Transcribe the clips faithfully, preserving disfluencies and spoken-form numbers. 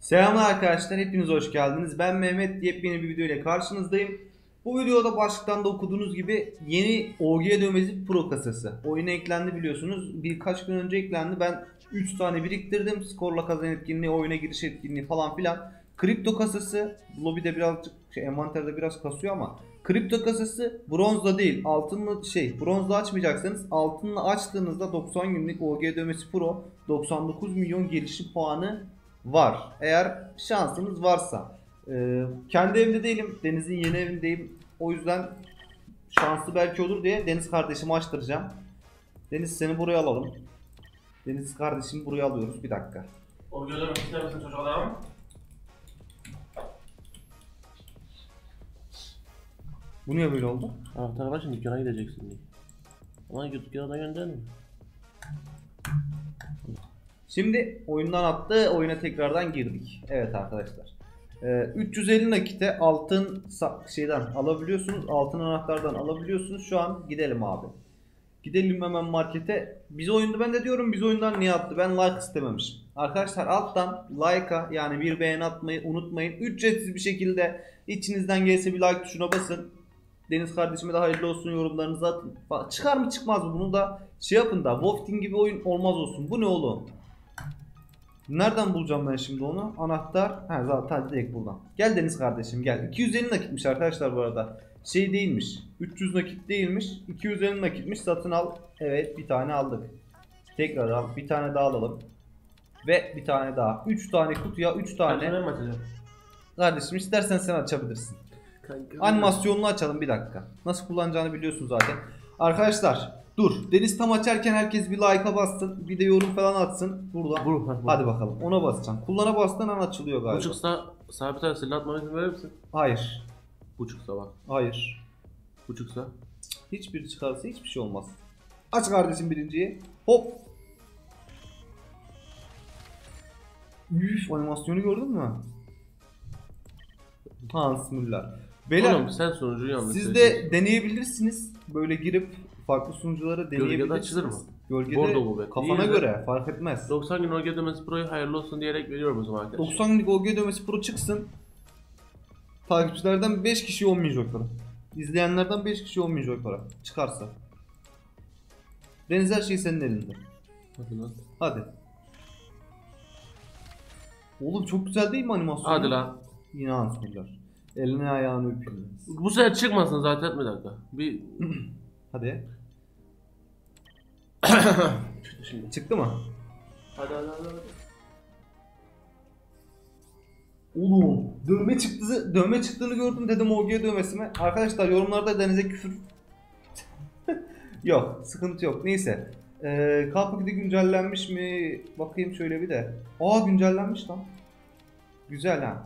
Selamlar arkadaşlar, hepiniz hoş geldiniz. Ben Mehmet, yepyeni bir video ile karşınızdayım. Bu videoda başlıktan da okuduğunuz gibi yeni O G Dövmesi Pro kasası oyuna eklendi biliyorsunuz. Birkaç gün önce eklendi. Ben üç tane biriktirdim. Skorla kazan etkinliği, oyuna giriş etkinliği falan filan. Kripto kasası, lobide birazcık şey, envanterde biraz kasıyor ama kripto kasası bronzla değil, altınla şey, bronzla açmayacaksanız altınla açtığınızda doksan günlük O G Dövmesi Pro doksan dokuz milyon gelişim puanı var. Eğer şansınız varsa. Ee, kendi evde değilim, Deniz'in yeni evindeyim. O yüzden şanslı belki olur diye Deniz kardeşimi açtıracağım. Deniz, seni buraya alalım. Deniz kardeşimi buraya alıyoruz. Bir dakika. O görüyorum, ister misin çocuklarım? Bu niye böyle oldu? Anahtarı var şimdi, dükkana gideceksin diye. Ama dükkana da gönderme. Şimdi oyundan attı, oyuna tekrardan girdik. Evet arkadaşlar. üç yüz elli nakite altın şeyden alabiliyorsunuz, altın anahtardan alabiliyorsunuz. Şu an gidelim abi. Gidelim hemen markete. Biz oyunda ben de diyorum biz oyundan niye attı? Ben like istememişim. Arkadaşlar alttan like'a yani bir beğeni atmayı unutmayın. Ücretsiz bir şekilde içinizden gelse bir like tuşuna basın. Deniz kardeşime de hayırlı olsun, yorumlarınızı atın. Çıkar mı çıkmaz mı bunu da şey yapın da Wolfteam gibi oyun olmaz olsun. Bu ne oğlum? Nereden bulacağım ben şimdi onu? Anahtar. He, zaten direkt buradan. Gel Deniz kardeşim gel. iki yüz elli nakitmiş arkadaşlar bu arada. Şey değilmiş. üç yüz nakit değilmiş. iki yüz elli nakitmiş. Satın al. Evet, bir tane aldık. Tekrar al. Bir tane daha alalım. Ve bir tane daha. üç tane kutuya üç tane. Kardeşim istersen sen açabilirsin. Animasyonunu açalım bir dakika. Nasıl kullanacağını biliyorsun zaten. Arkadaşlar dur. Deniz tam açarken herkes bir like'a bassın. Bir de yorum falan atsın. Burada. Bur, hadi, hadi bakalım. Ona basacaksın. Kullana bastığın an açılıyor galiba. Buçuksa sabit arası silah atmana izin verir misin? Hayır. Buçuksa bak. Hayır. Buçuksa? Hiçbiri çıkarsa hiçbir şey olmaz. Aç kardeşim birinciyi. Hop. Üf, animasyonu gördün mü? Hans Müller. Beyler, sen siz de deneyebilirsiniz. Böyle girip farklı sunuculara deneyebilirsiniz. Gölgede açılır mı? Gölgede Bordo bu kafana İyi göre de. Fark etmez. doksan gün O G Dövmesi Pro'ya hayırlı olsun diyerek veriyorum o zaman arkadaşlar. doksan günlük O G Dövmesi Pro çıksın. Takipçilerden beş kişi olmayacak para. İzleyenlerden beş kişi olmayacak para. Çıkarsa. Deniz, her şey senin elinde. Hadi lan. Hadi. Oğlum çok güzel değil mi animasyon? Hadi lan. Yine Hans Müller. Eline ayağını öpüyor. Bu sefer çıkmasın zaten bir dakika. Bir... Hadi. Çıktı şimdi. Çıktı mı? Hadi hadi hadi. Oğlum dövme çıktı, dövme çıktığını gördüm dedim O G dövmesine. Arkadaşlar yorumlarda Deniz'e küfür. Yok, sıkıntı yok. Neyse. Eee Kalpakide güncellenmiş mi? Bakayım şöyle bir de. Aa, güncellenmiş lan. Güzel ha.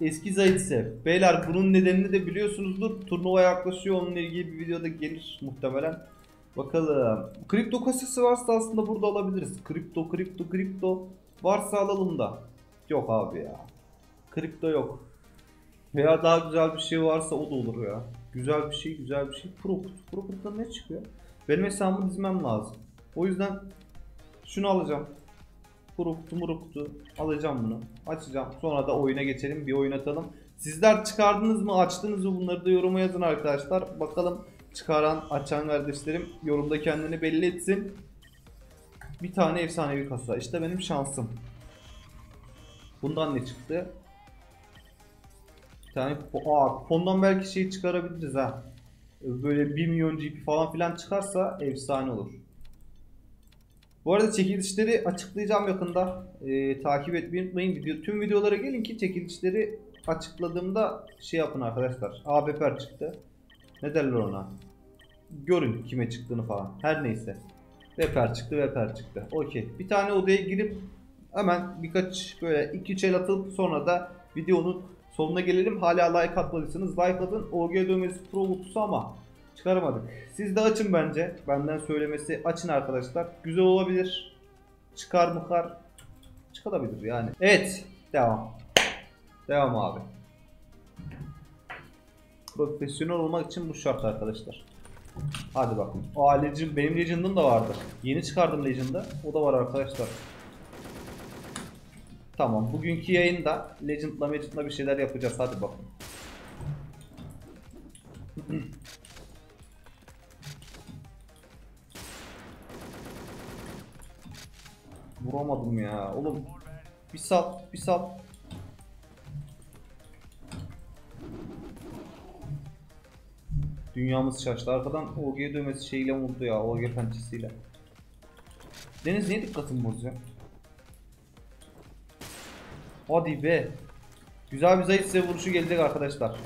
Eski Zaitsev. Beyler bunun nedenini de biliyorsunuzdur. Turnuva yaklaşıyor. Onunla ilgili bir videoda gelir muhtemelen. Bakalım. Kripto kasası varsa aslında burada alabiliriz. Kripto, kripto, kripto. Varsa alalım da. Yok abi ya. Kripto yok. Veya daha güzel bir şey varsa o da olur ya. Güzel bir şey, güzel bir şey. Pro kutu. Pro kutudan ne çıkıyor? Benim hesabımı dizmem lazım. O yüzden şunu alacağım. Kuruktu muruktu alacağım bunu, açacağım, sonra da oyuna geçelim, bir oynatalım. Sizler çıkardınız mı, açtınız mı, bunları da yoruma yazın arkadaşlar. Bakalım çıkaran, açan kardeşlerim yorumda kendini belli etsin. Bir tane efsanevi kasa, işte benim şansım. Bundan ne çıktı? Bir tane aa, kupondan belki şey çıkarabiliriz ha. Böyle bir milyon G P falan filan çıkarsa efsane olur. Bu arada çekilişleri açıklayacağım yakında. Ee, takip etmeyi unutmayın. Video, tüm videolara gelin ki çekilişleri açıkladığımda şey yapın arkadaşlar. A B P çıktı. Ne derler ona? Görün kime çıktığını falan. Her neyse. Veper çıktı, Veper çıktı. Okey. Bir tane odaya girip hemen birkaç böyle iki üç el atılıp sonra da videonun sonuna gelelim. Hala like atmadıysanız like atın. O G Dövmesi Pro mutlusu ama çıkaramadık. Siz de açın bence. Benden söylemesi, açın arkadaşlar. Güzel olabilir. Çıkar mıkar. Çıkabilir yani. Evet. Devam. Devam abi. Profesyonel olmak için bu şart arkadaşlar. Hadi bakın. Aa, Legend, benim Legend'ım da vardı. Yeni çıkardım Legend'ı. O da var arkadaşlar. Tamam, bugünkü yayında Legend'la Magic'la bir şeyler yapacağız. Hadi bakın. Vuramadım ya oğlum. Bir sal, bir sal. Dünyamız şaştı. Arkadan O G dövmesi şeyle vurdu ya, O G pençesiyle. Deniz niye dikkatim bozuyor? Hadi be. Güzel bir Zaitsev vuruşu gelecek arkadaşlar.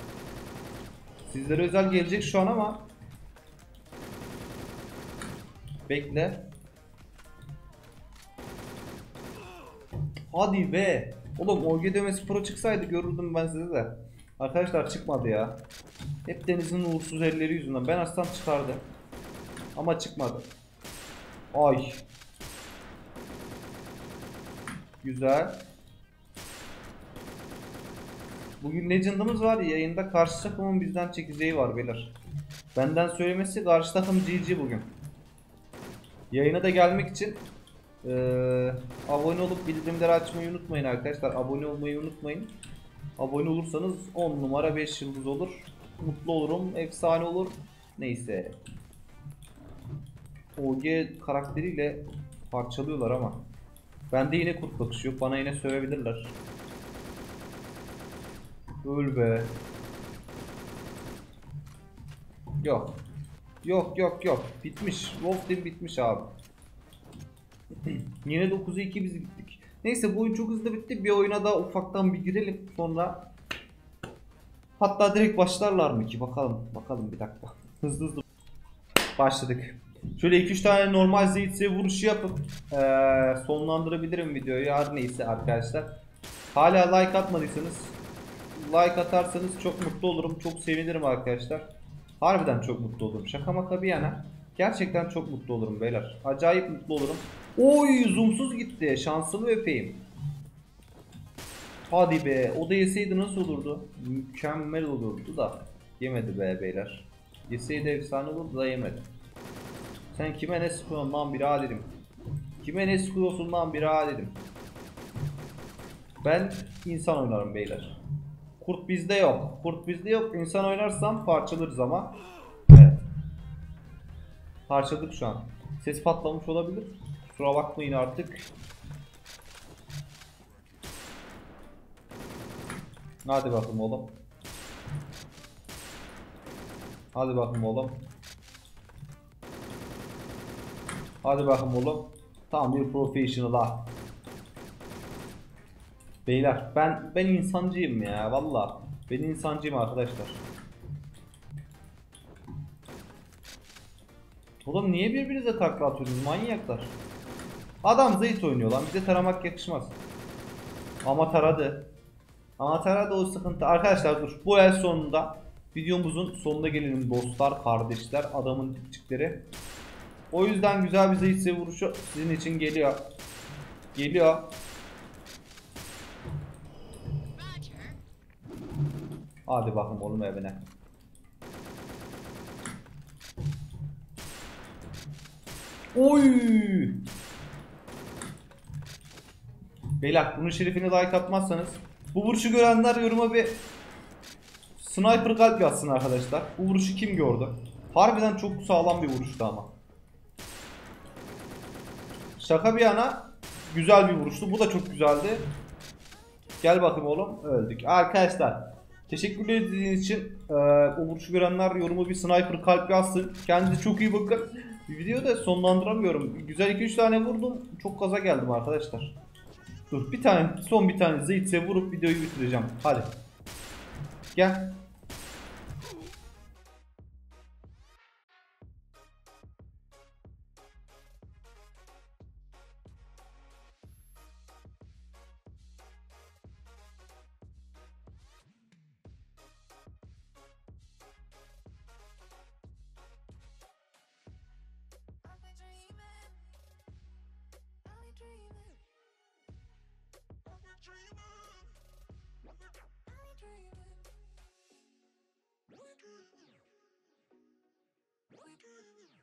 Sizlere özel gelecek şu an ama bekle. Hadi be. Oğlum O G Dövmesi Pro çıksaydı görürdüm ben sizi de. Arkadaşlar çıkmadı ya. Hep Deniz'in uğursuz elleri yüzünden. Ben açsam çıkardı. Ama çıkmadı. Ay. Güzel. Bugün Legend'ımız var ya, yayında karşı takımın bizden çekeceği var beyler. Benden söylemesi, karşı takım G G bugün. Yayına da gelmek için ee, abone olup bildirimleri açmayı unutmayın arkadaşlar. Abone olmayı unutmayın. Abone olursanız on numara beş yıldız olur. Mutlu olurum, efsane olur. Neyse. O G karakteriyle parçalıyorlar ama. Bende yine kurt bakışı yok, bana yine sövebilirler. Öl be. Yok. Yok yok yok. Bitmiş. Wolfteam bitmiş abi. Yine dokuza iki biz gittik. Neyse, bu oyun çok hızlı bitti. Bir oyuna daha ufaktan bir girelim sonra. Hatta direkt başlarlar mı ki? Bakalım. Bakalım bir dakika. Hızlı hızlı. Başladık. Şöyle iki üç tane normal Zaitsev vuruşu yapıp ee, sonlandırabilirim videoyu. Her neyse arkadaşlar. Hala like atmadıysanız, like atarsanız çok mutlu olurum, çok sevinirim arkadaşlar. Harbiden çok mutlu olurum. Şaka maka bir yana. Gerçekten çok mutlu olurum beyler. Acayip mutlu olurum. Oy, zoomsuz gitti. Şansımı öpeyim. Hadi be. O da yeseydi nasıl olurdu? Mükemmel olurdu da. Yemedi be beyler. Yeseydi efsane olurdu da yemedi. Sen kime ne sıkıyorsun lan biraderim? Kime ne sıkıyorsun lan biraderim? Ben insan oynarım beyler. Kurt bizde yok. Kurt bizde yok. İnsan oynarsam parçalarız ama. Evet. Parçaladık şu an. Ses patlamış olabilir. Kusura bakmayın artık. Hadi bakalım oğlum. Hadi bakalım oğlum. Hadi bakalım oğlum. Tam bir professional ha. Beyler ben ben insancıyım ya, vallahi ben insancıyım arkadaşlar. Oğlum niye birbirinize takla atıyorsunuz manyaklar? Adam Zayt oynuyor lan, bize taramak yakışmaz. Ama taradı. Ama taradı, o sıkıntı. Arkadaşlar dur, bu el sonunda videomuzun sonuna gelelim dostlar, kardeşler, adamın dipçikleri. O yüzden güzel bir Zaytsev vuruşu sizin için geliyor. Geliyor. Hadi bakın oğlum evine. Oy! Beyler bunun şerifini like atmazsanız, bu vuruşu görenler yoruma bir sniper kalp yazsın arkadaşlar. Bu vuruşu kim gördü? Harbiden çok sağlam bir vuruştu ama. Şaka bir yana güzel bir vuruştu. Bu da çok güzeldi. Gel bakayım oğlum. Öldük. Arkadaşlar teşekkürler izlediğiniz için. Ee, o vuruşu görenler yoruma bir sniper kalp yazsın. Kendinize çok iyi bakın. Videoyu da sonlandıramıyorum. Güzel iki üç tane vurdum. Çok kaza geldim arkadaşlar. Dur bir tane, son bir tane Zaitsev vurup videoyu bitireceğim. Hadi. Gel. Dreaming.